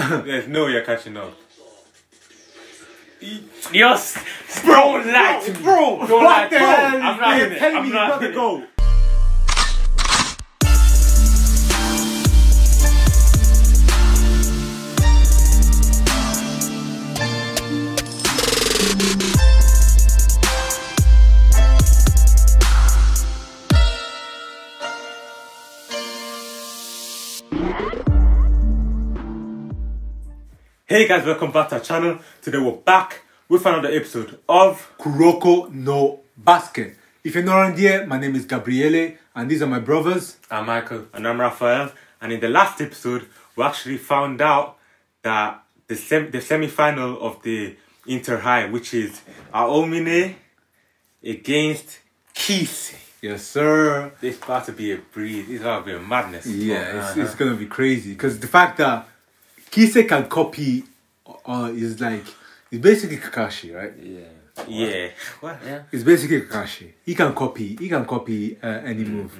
There's no way you're catching up. You're bro, light, bro. Don't lie to me. I'm not in it. Telling me not to go. Hey guys, welcome back to our channel. Today we're back with another episode of Kuroko no Basket. If you're not around here, my name is Gabriele and these are my brothers. I'm Michael. And I'm Raphael. And in the last episode, we actually found out that the semi-final of the Inter-High, which is Aomine against Kise. Yes, sir. This is about to be a breeze. It's about to be a madness. Yeah, it's going to be crazy. Because the fact that Kise can copy is like, it's basically Kakashi, right? Yeah. What? Yeah. What? Yeah. It's basically Kakashi. He can copy any move.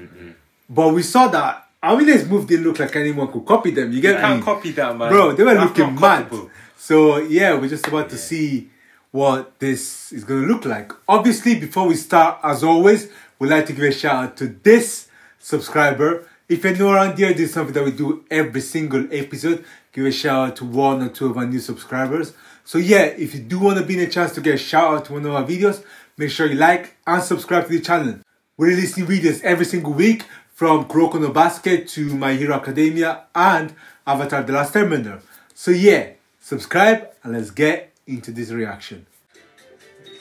But we saw that Aomine's move didn't look like anyone could copy them. You get me? You can't copy that, man. Bro, they were looking mad. So yeah, we're just about to see what this is going to look like. Obviously, before we start, as always, we'd like to give a shout out to this subscriber. If you're new around here, this is something that we do every single episode. Give a shout out to one or two of our new subscribers. So yeah, if you do want to be in a chance to get a shout out to one of our videos, make sure you like and subscribe to the channel. We're releasing videos every single week, from Kuroko no Basket to My Hero Academia and Avatar The Last Airbender. So yeah, subscribe and let's get into this reaction.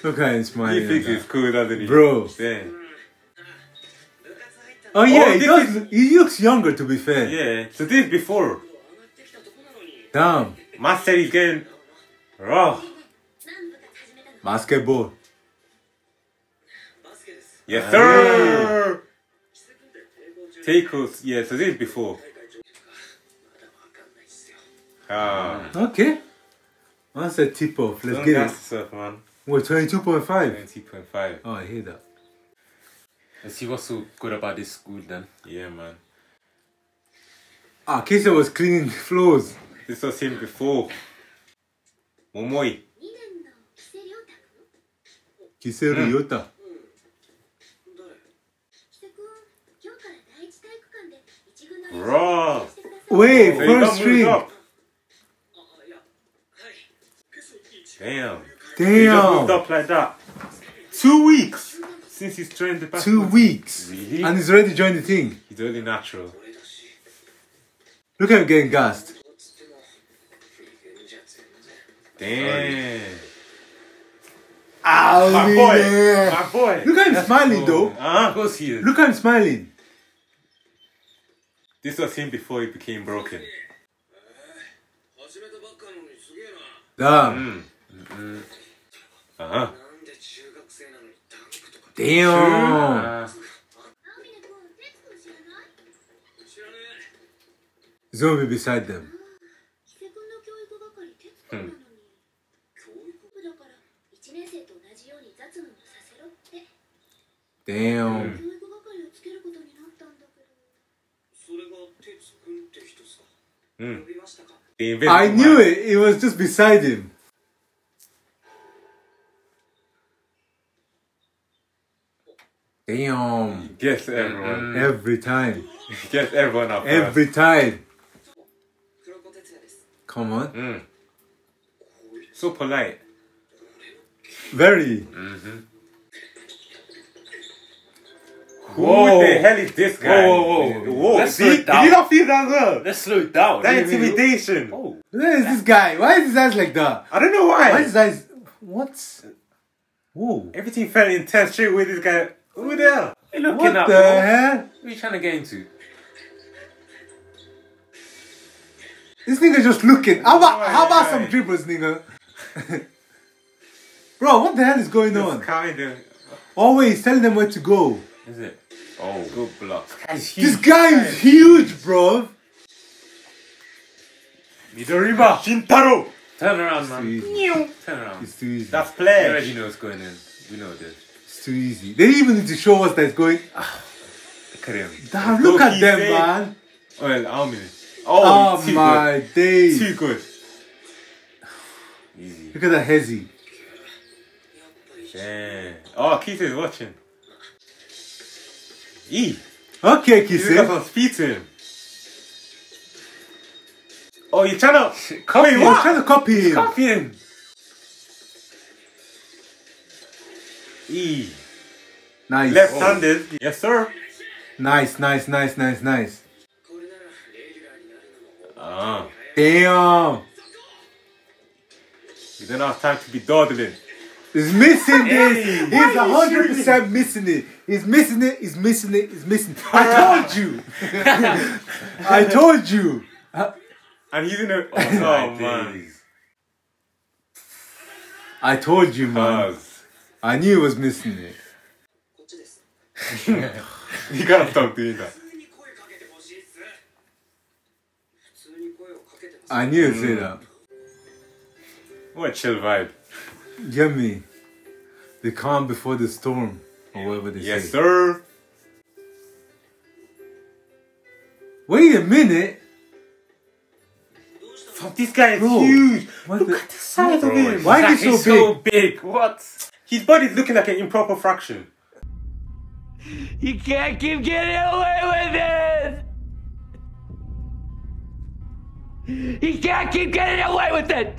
Look at his smile. He thinks it's cool, doesn't he? Bro. Yeah. Oh yeah, oh, he looks younger, to be fair. Yeah, so this is before. Damn. Master is getting raw. Basketball. Yes, sir. Yeah. Takeos. Yeah, so this is before. Okay. That's a tip off. Let's get it. Surf, man. What, 22.5? 22.5. Oh, I hear that. Let's see what's so good about this school then. Yeah, man. Ah, Kise was cleaning the floors. This was him before. Momoi. Kise Ryota. Raw. Wait, so first string. Damn. He just moved up like that. 2 weeks. Since he's trained the past 2 weeks. Really? And he's already joined the thing. He's already natural. Look at him getting gassed. Damn. Ow, my boy. Yeah. My boy. Look at him. That's smiling, cool. Though. Of course he is. Look at him smiling. This was him before he became broken. Damn. Damn! He's gonna be beside them. Damn! I knew it! It was just beside him. Damn. He gets everyone. Every time. He gets everyone up. Every time. Come on. So polite. Very. Who the hell is this guy? Whoa. Let's slow it down. Did you not feel that well? Let's slow it down. That intimidation. Oh. Where is this guy? Why is his eyes like that? I don't know why. Why is his eyes... What? Whoa. Everything felt intense straight away. This guy... Who the hell? What the hell? What are you trying to get into? This nigga's just looking. How about some dribbles, nigga? Bro, what the hell is going on? Always telling them where to go. Is it? Oh, good block. This guy is huge, bro. Midorima. Shintaro. Turn around, man. Turn around. It's too easy. That's play. You already know what's going in. We know this. Too easy. They even need to show us that it's going. Damn, look at them, man. Well, how many? Oh, oh my days. Too good. Easy. Look at that hezzy. Damn. Oh, Kise is watching. E. Okay, Kise. He's got some speed to him. Oh, you're trying to copy him. You're trying to copy him. Copy him. E. Nice. Left-handed. Oh. Yes, sir. Nice, nice, nice, nice, nice. Oh. Damn. You don't have time to be dawdling. He's missing this. Hey, he's 100% missing it. He's missing it. He's missing it. He's missing it. I told you. I told you. And he's in a... Oh, oh man. I told you, man. I knew he was missing it. You gotta stop doing that. I knew you'd say that. What a chill vibe. Yummy. The calm before the storm, or whatever they say. Yes, sir. Wait a minute. This guy is huge. Look at the size of him. Why is he so big? What? His body's looking like an improper fraction. You can't keep getting away with it! You can't keep getting away with it!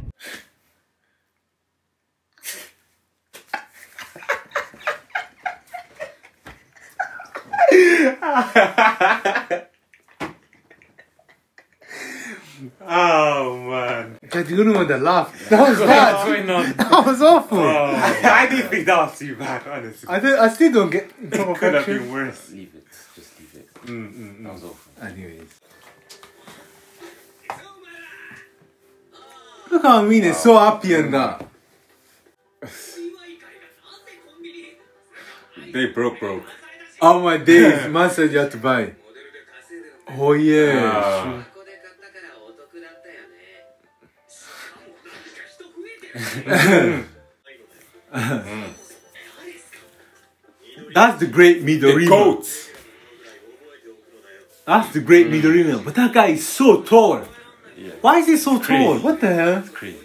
Oh man. You're the only one that laughed. That was bad. That was awful. Oh, I didn't think that was too bad, honestly. I still don't get... It could have been worse. Leave it. Just leave it. That was awful. Anyways. Look how Aomine is so happy and that. They broke. Oh my days. Man said you had to buy. Oh yeah. That's the great Midorima. The goat. That's the great Midorima. But that guy is so tall. Yeah. Why is he so tall? What the hell? It's crazy.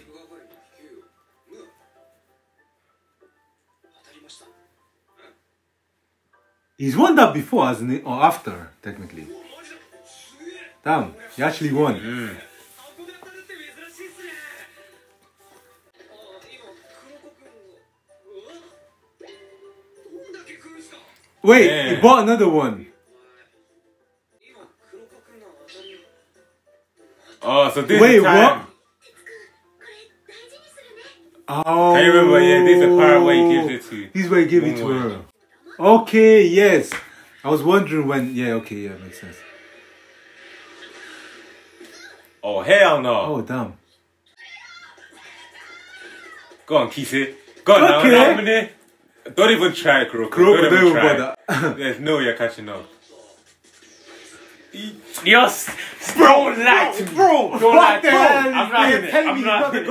He's won that before, hasn't he? Or after, technically. Damn, he actually won. Mm. Wait, he bought another one. Oh, so this is time. What? Oh. I remember, yeah, this is the part where he gives it to you. This is where he gave it to her. Okay, yes. I was wondering when... Yeah, okay, yeah, makes sense. Oh, hell no. Oh, damn. Go on, Kise. Go on, now. Don't even try, Kuroko. Don't even try. There's no way you're catching up. Yes! Bro, bro! Don't lie to me! I'm not in it. I'm not in it.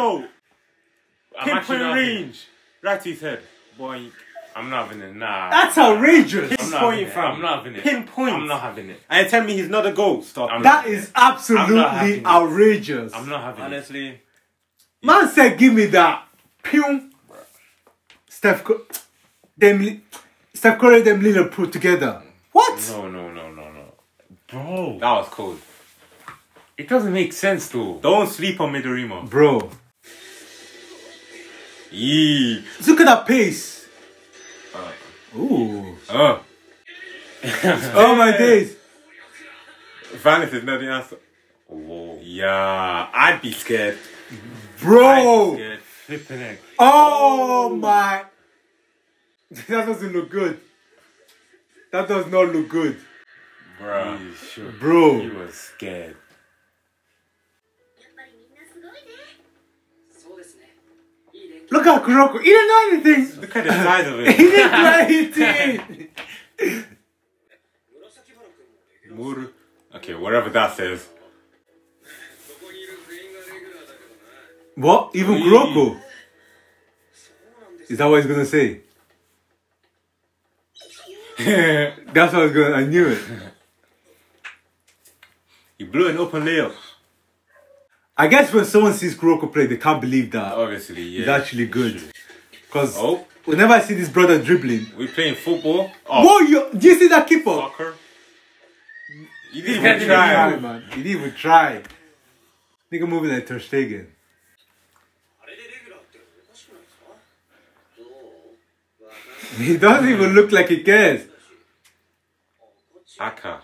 Pinpoint range. Right to his head. Boy, I'm not having it. Nah. That's outrageous! Pinpoint, fam. I'm not having it. Pinpoint. I'm not having it. And tell me he's not a goal. Stop. That is absolutely outrageous. I'm not having it. Honestly. Man said, give me that. Pew. Steph Curry and them Lillard put together. What? No. Bro. That was cold. It doesn't make sense though. Don't sleep on Midorima. Bro. Yee. Look at that pace. Ooh. Oh my days. Vanish is not the answer. Whoa. Yeah. I'd be scared. Bro. I'd be scared. Flipping egg. Oh my. That doesn't look good. That does not look good. Bro. Sure? Bro. He was scared. Look at Kuroko. He didn't know anything. Look at the size of it. He didn't know anything. Okay, whatever that says. What? Even Kuroko? Is that what he's gonna say? That's what I was gonna. I knew it. You blew an open layup. I guess when someone sees Kuroko play, they can't believe that. Obviously, yeah. He's actually good. Because whenever I see this brother dribbling... We're playing football. Oh. Whoa, do you see that keeper? Soccer. You didn't even try, man. You didn't even try. Nigga moving like Ter Stegen. He doesn't even look like he cares. Aka.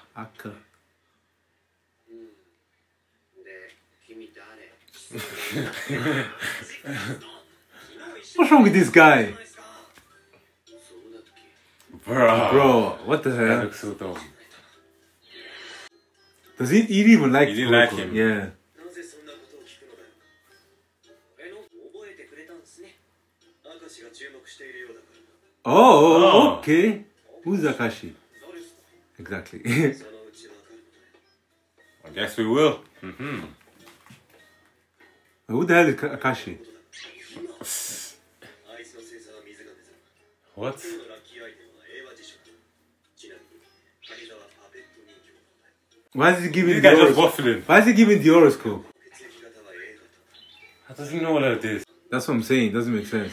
What's wrong with this guy? Bro, what the hell? That looks so dumb. Does he even like him? Like him. Yeah. Oh, okay. Who's Akashi? Exactly. I guess we will. Mm-hmm. Who the hell is Akashi? What? Why is he giving the horoscope? Why is he giving the horoscope? How does he know all of this? That's what I'm saying. It doesn't make sense.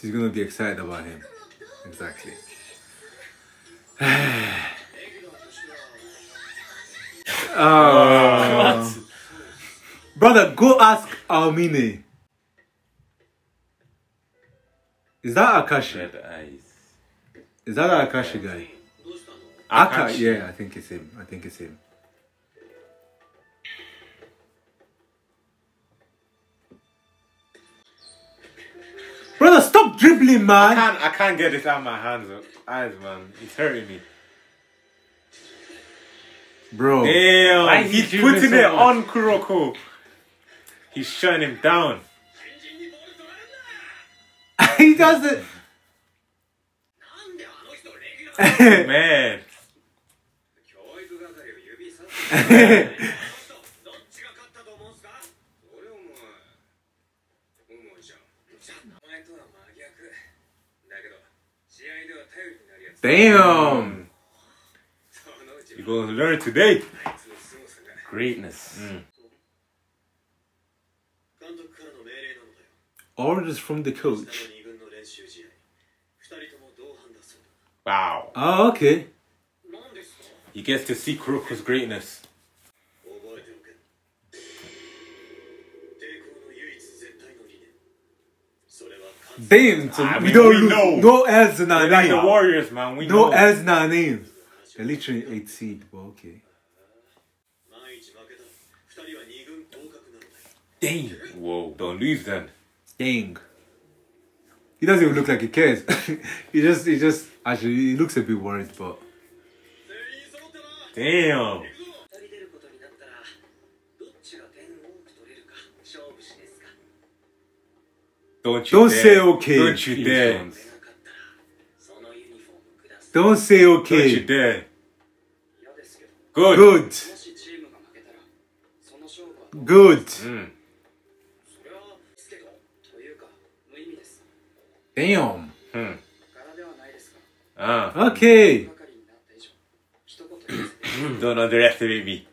She's gonna be excited about him. Exactly. What? Brother, go ask Aomine. Is that Akashi? Red eyes. Is that the Akashi guy? Akashi? Yeah, I think it's him. Brother, stop dribbling, man. I can't get this out of my eyes, man. It's hurting me. Bro. Damn, he's putting it on Kuroko. He's shutting him down. He does it. Man. Damn. You're going to learn today. Greatness. Mm. Orders from the coach. Wow. Oh, okay. He gets to see Kuroko's greatness. Damn, so we don't know. No L's in our name. Like the Warriors, man. We know. No L's in our name. They're literally 8th seed, but okay. Dang. Whoa, don't lose then. Dang. He doesn't even look like he cares. he just actually he looks a bit worried, but damn. Don't say okay. Don't say okay. Don't you dare. Good. Mm. Damn. Hmm. Ah. Okay. Don't underestimate me.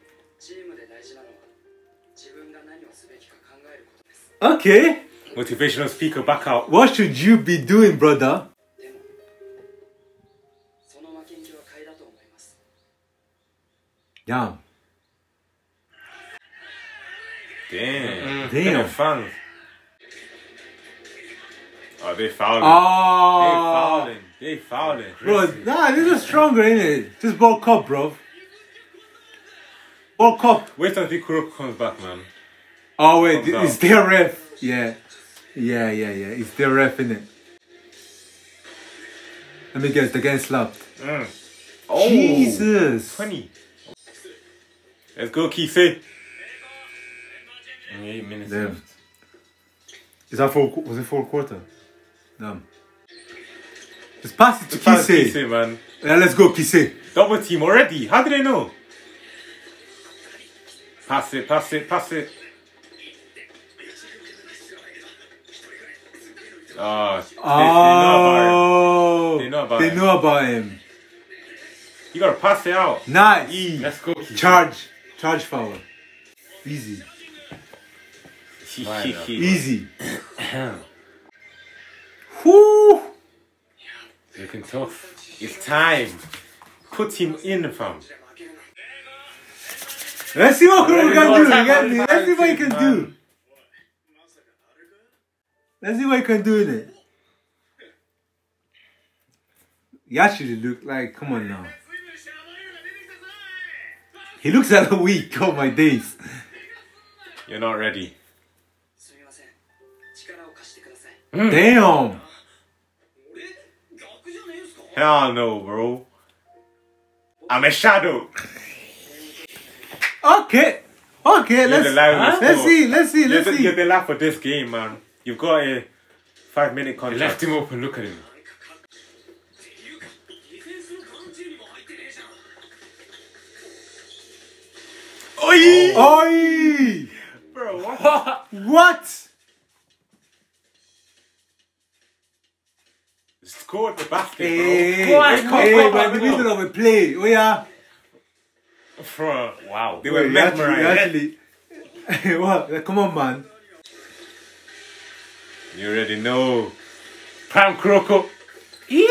Okay. Motivational speaker back out. What should you be doing, brother? Yeah. Damn. Fun. Oh, they fouled him. Oh. They fouled him. Bro, nah, this is stronger, isn't it? Just ball cop, bro. Ball cop. Wait until Kuroko comes back, man. Oh, wait. It's their ref. Yeah. Yeah. It's their ref, innit? Let me guess. They're getting slapped. Mm. Oh. Jesus. 20. Let's go, Kise. 8 minutes left. Is that was it fourth quarter? Damn. Just pass it to Kise, man. Yeah, let's go, Kise. Double team already. How did I know? Pass it. They know about him. You gotta pass it out. Nice. Let's go. Charge forward. Easy. Easy. Whoo! Looking tough. It's time. Put him in, fam. Let's see what Kuroko can do. Let's see what he can do. Let's see what he can do in it. You actually look like, come on now. He looks like a weak, oh my days. You're not ready. Damn! Hell no, bro. I'm a shadow. Okay, let's see. You're the laugh for this game, man. You've got a 5-minute contract. You left him open, look at him. Oi! Oi! Bro, what? What? Scored the basket, bro. We're in the middle of a play. We are. Wow. They were mesmerized. What? Come on, man. You already know. Prime Kuroko. You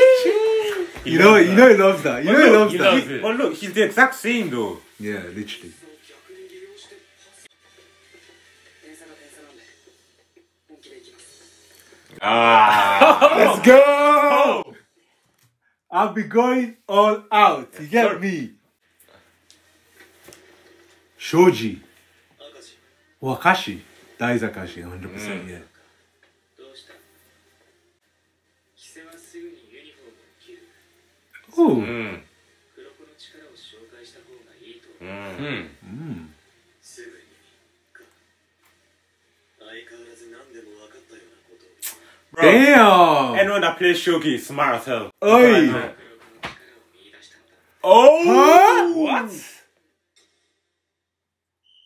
know he loves that. You know he loves that. Oh look, he's the exact same though. Yeah, literally. Ah, let's go! I'll be going all out. You get me? Shogi. Oh, Akashi. That is Akashi, 100%. Yeah. Ooh. Bro, damn! Anyone that plays Shogi is smart as hell. Oi! Oh! Huh? What?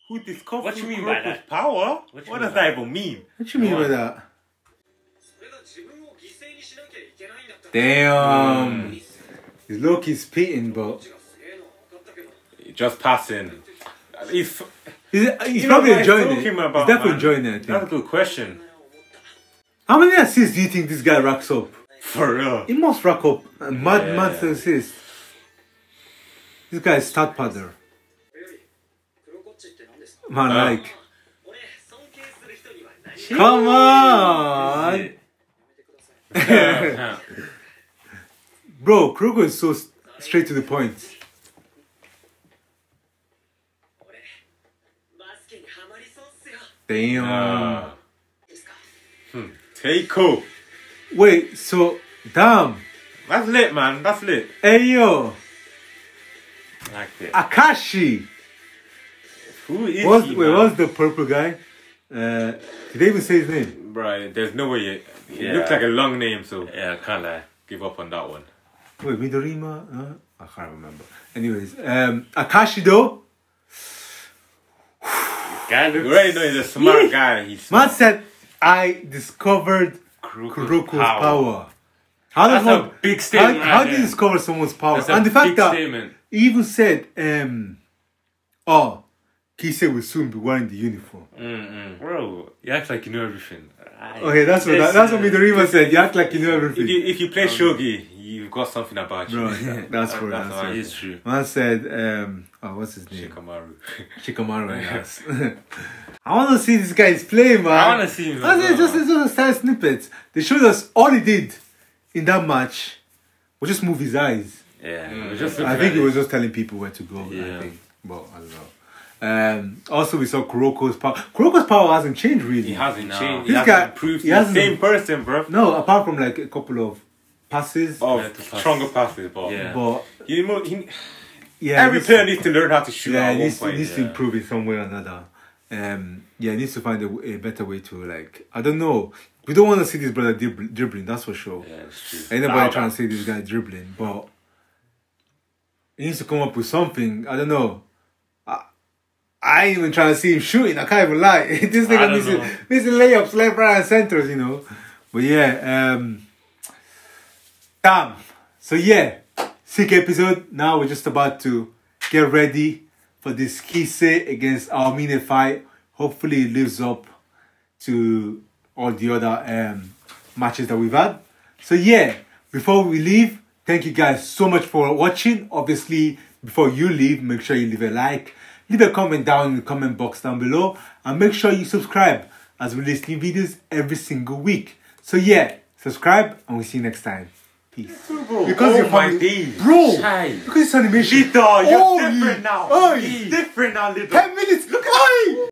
Who discovered what you mean by that? Power? What does that even mean? What you mean by that? Damn! His Loki's pitting, but just passing. He's probably enjoying it. He's definitely enjoying it. That's a good question. How many assists do you think this guy racks up? For real. He must rack up mad assists. This guy is stat padder. Man, like. Come on! Bro, Kuroko is so straight to the point. Damn. Hey, cool. Wait, so, damn. That's lit, man. That's lit. Hey, yo. Like it. Akashi. Who is he, man? What's the purple guy? Did they even say his name? Bro, there's no way. It looks like a long name, so. Yeah, I can't lie. Give up on that one. Wait, Midorima? I can't remember. Anyways, Akashi, though. Guy looks... You already know he's a smart guy. He's smart. Man said... I discovered Kuroko's power. That's a big statement. How do you discover someone's power? And the fact that he even said, oh, Kise will soon be wearing the uniform. Bro, you act like you know everything. Okay, that's what Midorima said. You act like you know everything. If you play Shogi, you've got something about you. Bro, that's for us. That is true. Man said, oh, what's his name? Shikamaru, yes. I want to see this guy's play, man. I want to see him. It's just a style snippet. They showed us all he did in that match. We just move his eyes. Yeah. I think he was just telling people where to go. Yeah. I think. Well, I don't know. Also, we saw Kuroko's power. Kuroko's power hasn't changed, really. He hasn't changed. This guy improved. He's the same person, bro. No, apart from like a couple of passes. Stronger passes, but... Yeah. But... Every player needs to learn how to shoot at one point. He needs to improve in some way or another. He needs to find a better way to, like, I don't know. We don't want to see this brother dribbling, that's for sure. Yeah, it's true. Ain't nobody trying to see this guy dribbling, but he needs to come up with something. I don't know. I ain't even trying to see him shooting, I can't even lie. This nigga missing layups left, right, and centers, you know. But yeah, damn. So yeah, sick episode. Now we're just about to get ready for this Kise against Aomine fight. Hopefully it lives up to all the other matches that we've had. So yeah, before we leave, thank you guys so much for watching. Obviously, before you leave, make sure you leave a like, leave a comment down in the comment box down below, and make sure you subscribe as we release new videos every single week. So yeah, subscribe and we'll see you next time. Peace. Bro, because you're my days. Bro, Chai. Look at this animation. Lito, you're different now. Oi. He's different now, Lito. 10 minutes, look at